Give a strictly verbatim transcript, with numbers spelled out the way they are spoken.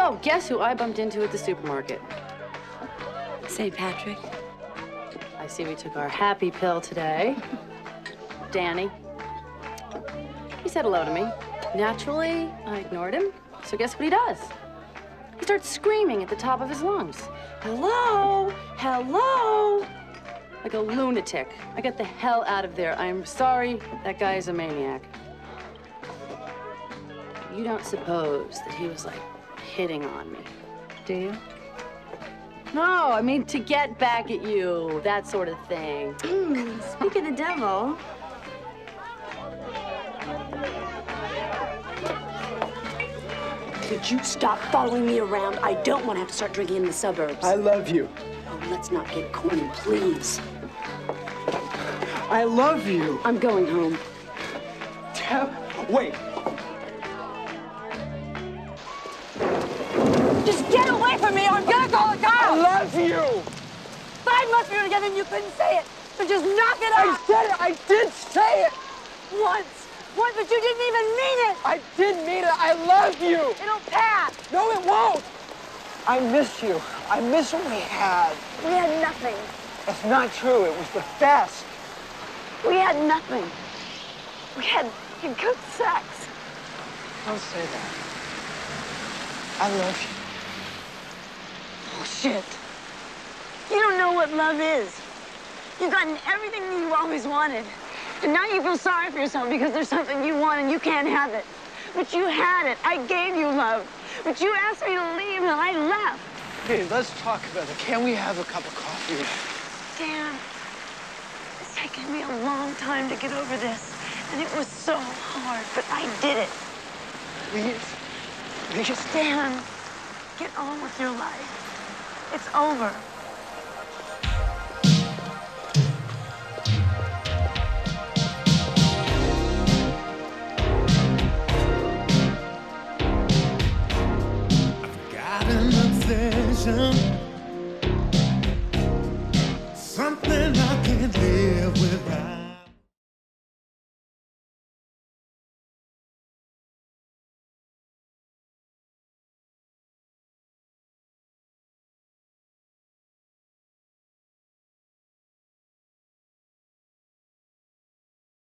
So, guess who I bumped into at the supermarket? Saint Patrick. I see we took our happy pill today. Danny. He said hello to me. Naturally, I ignored him. So guess what he does? He starts screaming at the top of his lungs. Hello, hello. Like a lunatic. I got the hell out of there. I'm sorry, that guy is a maniac. You don't suppose that he was like hitting on me, do you? No, I mean, to get back at you, that sort of thing. Mm, speak of the devil. Could you stop following me around? I don't want to have to start drinking in the suburbs. I love you. Oh, let's not get corny, please. I love you. I'm going home. Tell, wait. Just get away from me or I'm gonna call the cops! I love you! Five months we were together and you couldn't say it, so just knock it off! I said it! I did say it! Once! Once, but you didn't even mean it! I did mean it! I love you! It'll pass! No, it won't! I miss you. I miss what we had. We had nothing. That's not true. It was the best. We had nothing. We had good sex. Don't say that. I love you. Oh, shit. You don't know what love is. You've gotten everything that you always wanted. And now you feel sorry for yourself because there's something you want and you can't have it. But you had it. I gave you love. But you asked me to leave and I left. Hey, let's talk about it. Can we have a cup of coffee? Dan, it's taken me a long time to get over this. And it was so hard, but I did it. Please? Please? Dan, get on with your life. It's over.